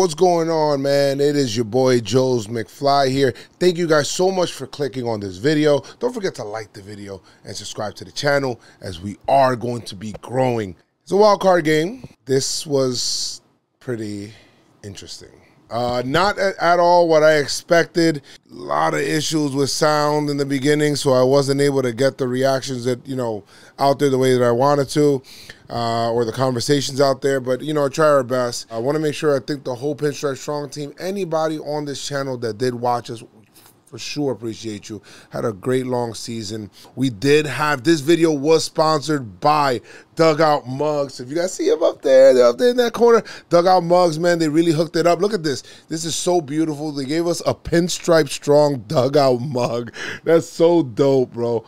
what's going on, man? It is your boy Joe's McFly here. Thank you guys so much for clicking on this video. Don't forget to like the video and subscribe to the channel, as we are going to be growing. It's a wild card game. This was pretty interesting. Not at all what I expected. A lot of issues with sound in the beginning, so I wasn't able to get the reactions that, you know, out there the way that I wanted to, or the conversations out there. But, you know, I try our best. I want to make sure I think the whole Pinstripe Strong team, anybody on this channel that did watch us, for sure appreciate you. Had a great long season. We did have, this video was sponsored by Dugout Mugs. If you guys see them up there, they're up there in that corner. Dugout Mugs, man, they really hooked it up. Look at this. This is so beautiful. They gave us a Pinstripe Strong Dugout Mug. That's so dope, bro.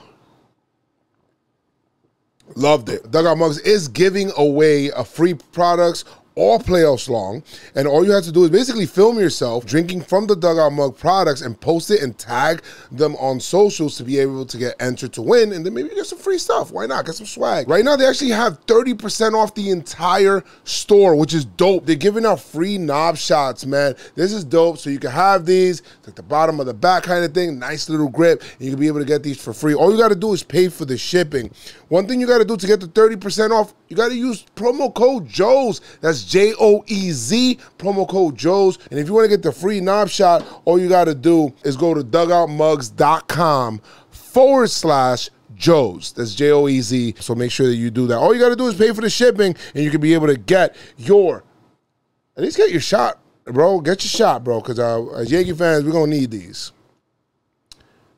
Loved it. Dugout Mugs is giving away a free products all playoffs long, and all you have to do is basically film yourself drinking from the Dugout Mug products and post it and tag them on socials to be able to get entered to win, and then maybe get some free stuff. Why not? Get some swag. Right now, they actually have 30% off the entire store, which is dope. They're giving out free knob shots, man. This is dope, so you can have these, like the bottom of the back kind of thing, nice little grip, and you can be able to get these for free. All you got to do is pay for the shipping. One thing you got to do to get the 30% off, you got to use promo code JOEZ. That's J-O-E-Z, promo code JOEZ. And if you want to get the free knob shot, all you got to do is go to dugoutmugs.com/JOEZ. That's J-O-E-Z. So make sure that you do that. All you got to do is pay for the shipping, and you can be able to get your, at least get your shot, bro. Get your shot, bro, because as Yankee fans, we're going to need these.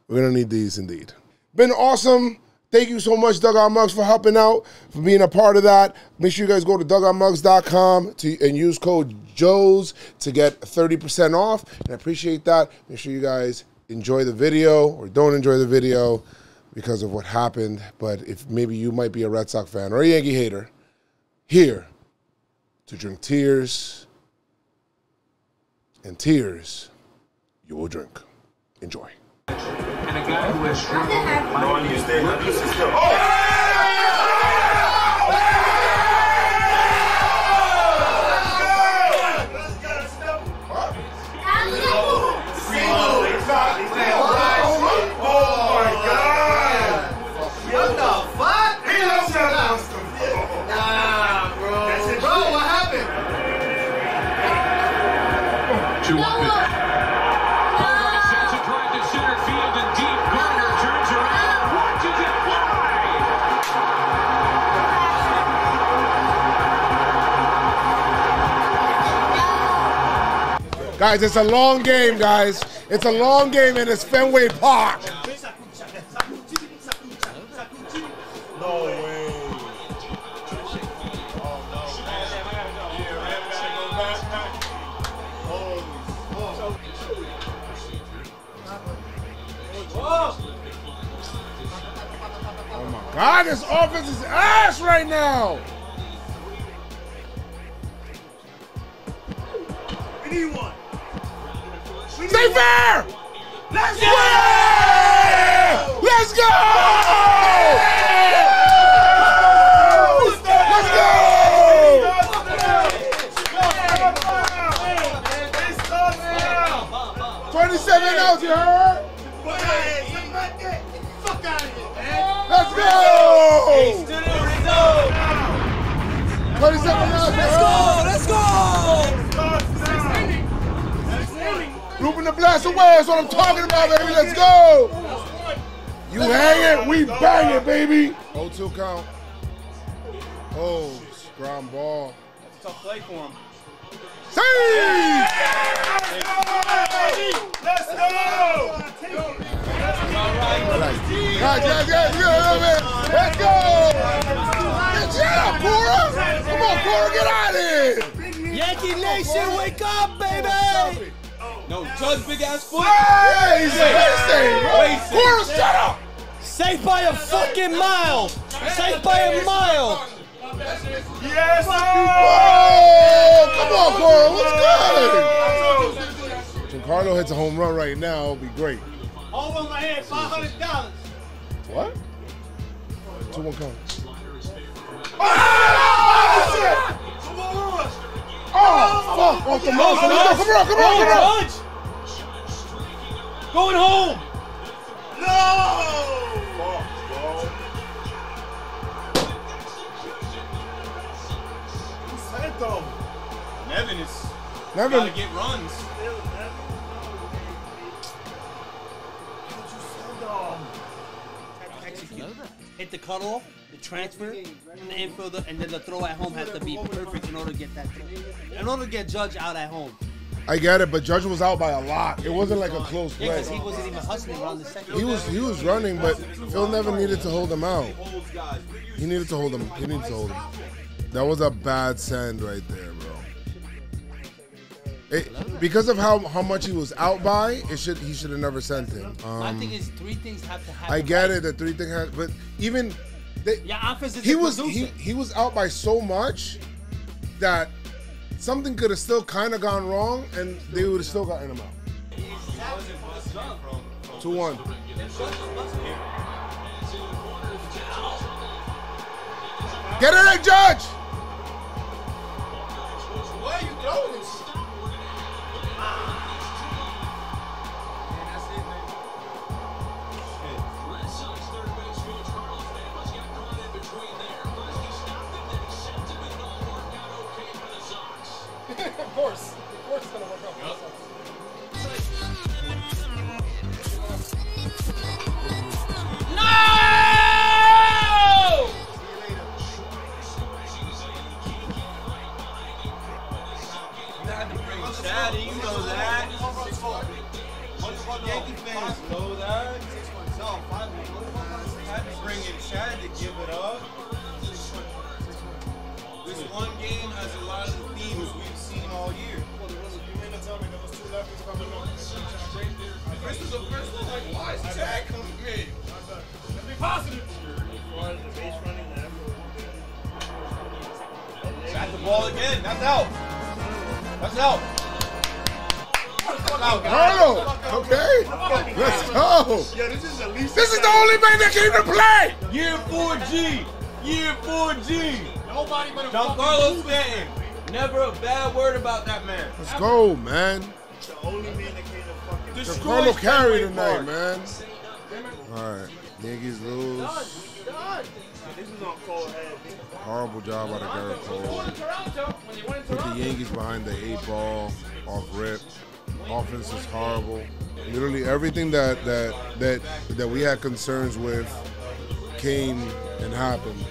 We're going to need these indeed. Been awesome. Thank you so much, Dugout Mugs, for helping out, for being a part of that. Make sure you guys go to dugoutmugs.com and use code JOEZ to get 30% off. And I appreciate that. Make sure you guys enjoy the video, or don't enjoy the video because of what happened. But if maybe you might be a Red Sox fan or a Yankee hater, here to drink tears, and tears you will drink. Enjoy. And a guy who has struggled with money is there. Guys, it's a long game, guys. It's a long game, and it's Fenway Park. No way. Oh, my God, this offense is ass right now. Anyone. Stay fair! Let's go! Yeah! Let's go! Yeah! Let's go! Yeah! 27 outs, you heard? Fuck out of here, man! Let's go! 27 outs, let's go! Let's go! Looping the blast away, that's what I'm talking about, baby. Let's go. You hang it, we bang it, baby. 0-2 count. Oh, ground ball. That's a tough play for him. Save! Let's go! Let's go! Get up, Cora! Come on, Cora, get out of here! Yankee Nation, wake up, baby! No, Judge big ass foot. Yeah, he's safe, bro. Cora, shut up. Safe by a fucking mile. Safe by a mile. Yes, oh, come on, Cora. What's good? Giancarlo hits a home run right now. It'll be great. Home run my head, $500. What? 2-1 count. Oh, shit. Oh, fuck! Off the mouse! Come on! Going home! No! Fuck, bro. Santo! Nevin is... Nevin. Gotta get runs. Still, Nevin. Hit the cutoff, the transfer, and the infielder, and then the throw at home has to be perfect in order to get that throw. In order to get Judge out at home. I get it, but Judge was out by a lot. It wasn't like a close play. Yeah, because he wasn't even hustling around the second. He was running, but Phil Nevin needed to hold him out. He needed to hold him. That was a bad send right there, bro. Because of how much he was out by, he should have never sent him. I think it's three things have to happen. I get it, the three things have, but even he was out by so much that something could have still kind of gone wrong, and they would have still gotten him out. 2-1. Get in there, Judge! Where are you going? Of course, it's gonna work out. Yep. No! See you later. You have to bring Chad, you know that. Yankee fans know that. I had to bring in Chad to give it up. This one game has a lot of themes we've seen all year. This is the first one, like, why is Chad coming in? Let's be positive. Shot the ball again. That's out. That's out. Carlo, okay. Let's go. Yeah, this is the only man that came to play. Year 4G. Year 4G. Nobody but Giancarlo Stanton. Never a bad word about that man. Let's go, man. The only man that came to fucking Giancarlo carry tonight, man. All right, Yankees lose. This is on cold head. Horrible job out of Gerrit Cole. Put the Yankees behind the 8 ball off rip. Offense is horrible. Literally everything that we had concerns with came and happened.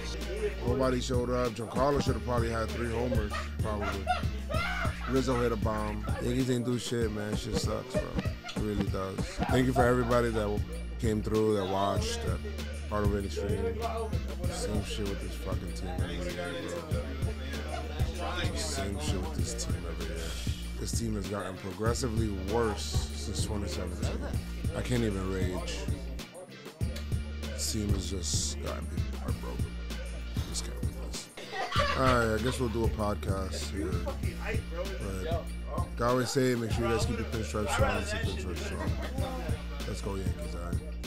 Nobody showed up. Giancarlo should have probably had 3 homers, probably. Rizzo hit a bomb. Yankees ain't do shit, man. Shit sucks, bro. It really does. Thank you for everybody that came through, that watched, that part of the stream. Same shit with this fucking team every day, bro. Same shit with this team every day. This team has gotten progressively worse since 2017. I can't even rage. This team has just gotten people heartbroken. Alright, I guess we'll do a podcast here. But I always say, make sure you guys keep your pinstripes strong. Let's go Yankees, alright?